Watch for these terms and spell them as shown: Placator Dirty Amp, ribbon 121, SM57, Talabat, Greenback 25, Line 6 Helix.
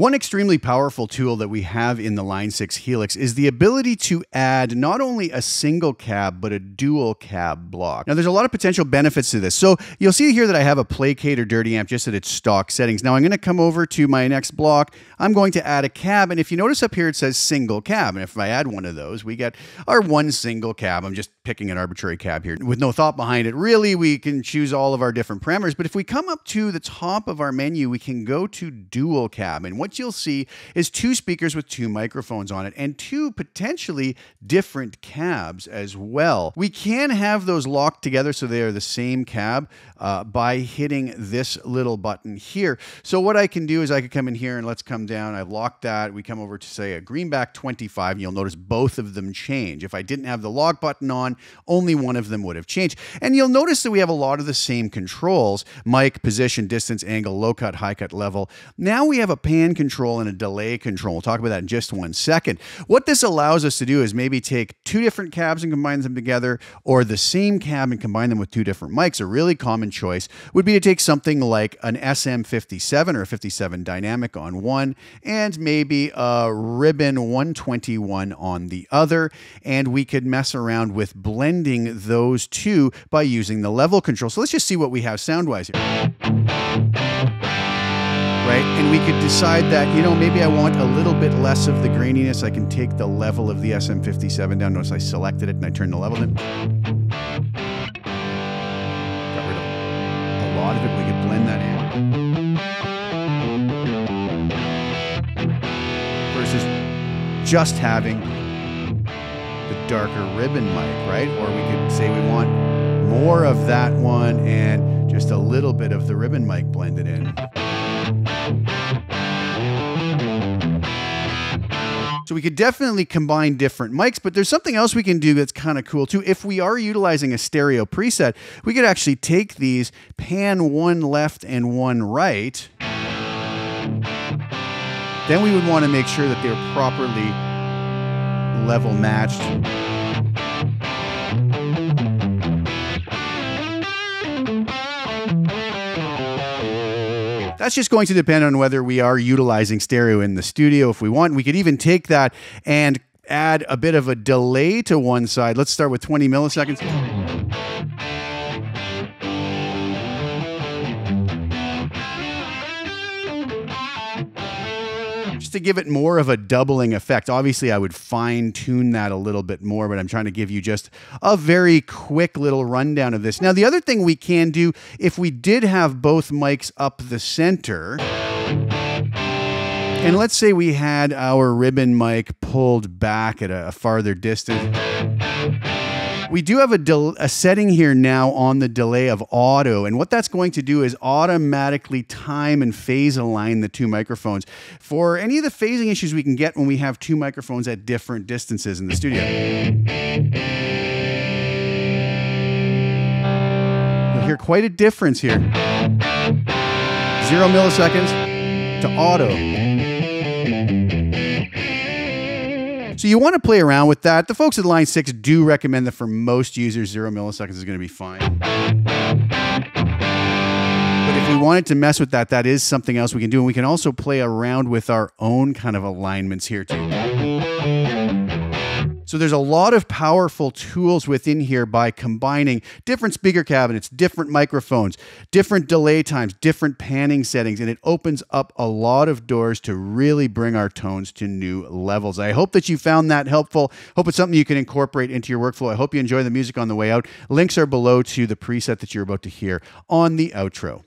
One extremely powerful tool that we have in the Line 6 Helix is the ability to add not only a single cab, but a dual cab block. Now, there's a lot of potential benefits to this. So you'll see here that I have a Placator Dirty Amp just at its stock settings. Now I'm going to come over to my next block. I'm going to add a cab. And if you notice up here, it says single cab. And if I add one of those, we get our one single cab. I'm just picking an arbitrary cab here with no thought behind it. Really, we can choose all of our different parameters. But if we come up to the top of our menu, we can go to dual cab. And what you'll see is two speakers with two microphones on it and two potentially different cabs as well. We can have those locked together so they are the same cab by hitting this little button here. So what I can do is I could come in here and let's come down. I've locked that. We come over to say a Greenback 25 and you'll notice both of them change. If I didn't have the lock button on, only one of them would have changed. And you'll notice that we have a lot of the same controls: mic, position, distance, angle, low cut, high cut, level. Now we have a pan control and a delay control. We'll talk about that in just one second. What this allows us to do is maybe take two different cabs and combine them together, or the same cab and combine them with two different mics. A really common choice would be to take something like an SM57 or a 57 dynamic on one, and maybe a ribbon 121 on the other. And we could mess around with blending those two by using the level control. So let's just see what we have sound-wise here. Right? And we could decide that, you know, maybe I want a little bit less of the graininess. I can take the level of the SM57 down. Notice I selected it and I turned the level down. Got rid of a lot of it. We could blend that in. Versus just having the darker ribbon mic, right? Or we could say we want more of that one and just a little bit of the ribbon mic blended in. So we could definitely combine different mics, but there's something else we can do that's kind of cool too. If we are utilizing a stereo preset, we could actually take these, pan one left and one right. Then we would want to make sure that they're properly level matched. That's just going to depend on whether we are utilizing stereo in the studio if we want. We could even take that and add a bit of a delay to one side. Let's start with 20 milliseconds. Just to give it more of a doubling effect. Obviously, I would fine tune that a little bit more, but I'm trying to give you just a very quick little rundown of this. Now, the other thing we can do, if we did have both mics up the center, and let's say we had our ribbon mic pulled back at a farther distance. We do have a setting here now on the delay of auto, and what that's going to do is automatically time and phase align the two microphones for any of the phasing issues we can get when we have two microphones at different distances in the studio. You'll hear quite a difference here. 0 milliseconds to auto. So you want to play around with that. The folks at Line 6 do recommend that for most users, 0 milliseconds is going to be fine. But if we wanted to mess with that, that is something else we can do. And we can also play around with our own kind of alignments here too. So there's a lot of powerful tools within here by combining different speaker cabinets, different microphones, different delay times, different panning settings, and it opens up a lot of doors to really bring our tones to new levels. I hope that you found that helpful. Hope it's something you can incorporate into your workflow. I hope you enjoy the music on the way out. Links are below to the preset that you're about to hear on the outro.